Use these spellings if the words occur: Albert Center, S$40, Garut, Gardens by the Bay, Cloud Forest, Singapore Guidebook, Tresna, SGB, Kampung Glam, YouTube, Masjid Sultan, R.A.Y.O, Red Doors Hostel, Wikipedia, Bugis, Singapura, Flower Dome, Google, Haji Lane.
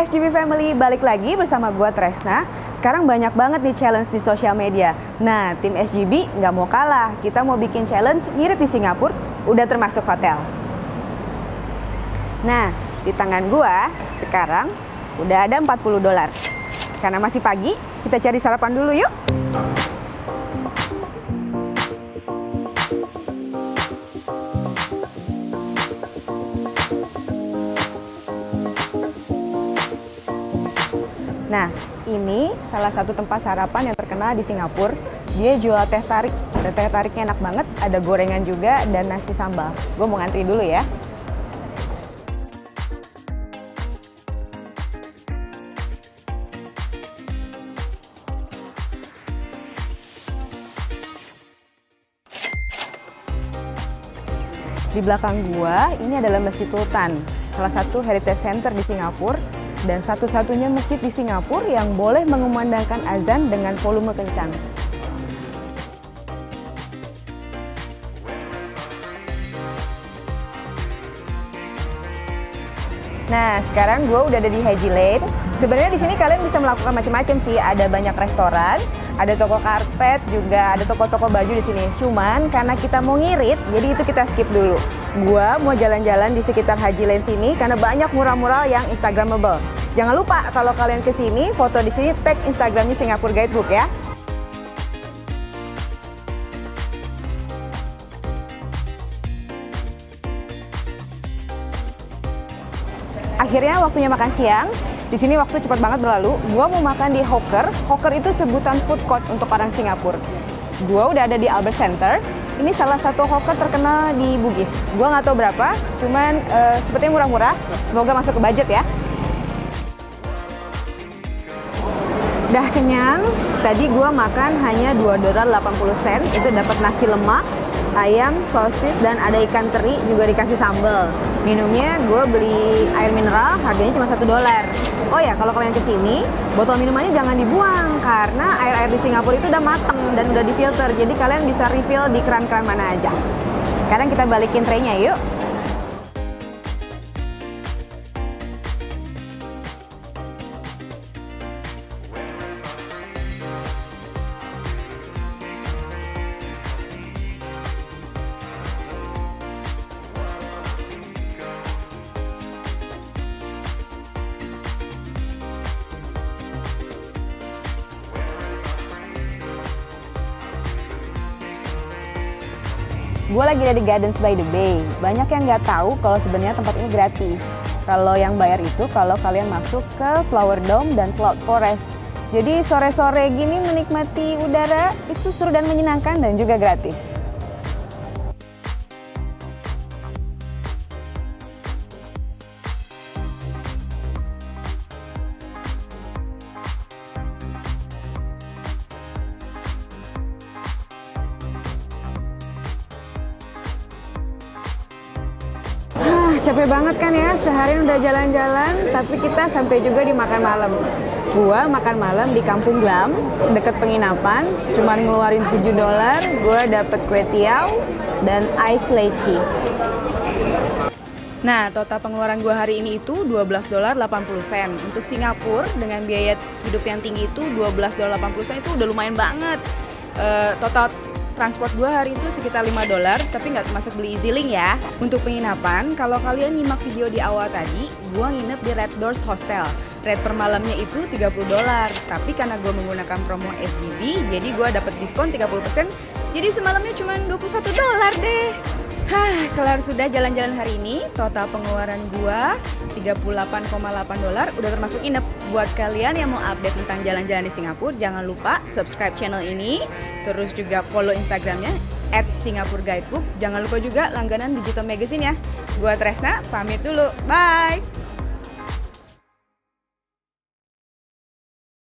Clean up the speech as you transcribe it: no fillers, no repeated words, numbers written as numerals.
Hai SGB Family, balik lagi bersama gue Tresna. Sekarang banyak banget nih challenge di sosial media. Nah, tim SGB nggak mau kalah. Kita mau bikin challenge ngirit di Singapura, udah termasuk hotel. Nah, di tangan gue sekarang udah ada $40. Karena masih pagi, kita cari sarapan dulu yuk. Nah, ini salah satu tempat sarapan yang terkenal di Singapura. Dia jual teh tarik. Teh tariknya enak banget, ada gorengan juga dan nasi sambal. Gue mau ngantri dulu ya. Di belakang gua, ini adalah Masjid Sultan, salah satu heritage center di Singapura. Dan satu-satunya masjid di Singapura yang boleh mengumandangkan azan dengan volume kencang. Nah, sekarang gue udah ada di Haji Lane. Sebenarnya di sini kalian bisa melakukan macam-macam sih. Ada banyak restoran, ada toko karpet juga, ada toko-toko baju di sini. Cuman karena kita mau ngirit, jadi itu kita skip dulu. Gue mau jalan-jalan di sekitar Haji Lane sini karena banyak mural-mural yang instagramable. Jangan lupa kalau kalian kesini, foto di sini tag Instagramnya Singapore Guidebook ya. Akhirnya waktunya makan siang. Di sini waktu cepat banget berlalu. Gua mau makan di hawker. Hawker itu sebutan food court untuk orang Singapura. Gua udah ada di Albert Center. Ini salah satu hawker terkenal di Bugis. Gua nggak tahu berapa, cuman sepertinya murah-murah. Semoga masuk ke budget ya. Udah kenyang. Tadi gua makan hanya $2.80. Itu dapat nasi lemak, ayam, sosis, dan ada ikan teri juga dikasih sambal. Minumnya gue beli air mineral, harganya cuma $1. Oh ya, kalau kalian kesini, botol minumannya jangan dibuang karena air-air di Singapura itu udah mateng dan udah difilter, jadi kalian bisa refill di keran-keran mana aja. Sekarang kita balikin traynya yuk. Gue lagi ada di Gardens by the Bay. Banyak yang nggak tahu kalau sebenarnya tempat ini gratis. Kalau yang bayar itu kalau kalian masuk ke Flower Dome dan Cloud Forest. Jadi sore-sore gini menikmati udara itu seru dan menyenangkan dan juga gratis. Capek banget kan ya, seharian udah jalan-jalan, tapi kita sampai juga di makan malam. Gua makan malam di Kampung Glam, deket penginapan, cuma ngeluarin $7, gua dapet kue tiaw dan ice leci. Nah, total pengeluaran gua hari ini itu $12.80. Untuk Singapura dengan biaya hidup yang tinggi itu $12.80 itu udah lumayan banget. Total transport gue hari itu sekitar $5, tapi nggak termasuk beli EasyLink ya. Untuk penginapan, kalau kalian nyimak video di awal tadi, gue nginep di Red Doors Hostel. Rate per malamnya itu $30, tapi karena gue menggunakan promo SGB, jadi gue dapet diskon 30%, jadi semalamnya cuma $21 deh. Hah, kelar sudah jalan-jalan hari ini, total pengeluaran gue $38,8 udah termasuk nginep. Buat kalian yang mau update tentang jalan-jalan di Singapura, jangan lupa subscribe channel ini, terus juga follow Instagramnya @SingaporeGuidebook. Jangan lupa juga langganan digital magazine ya. Gua Tresna pamit dulu, bye.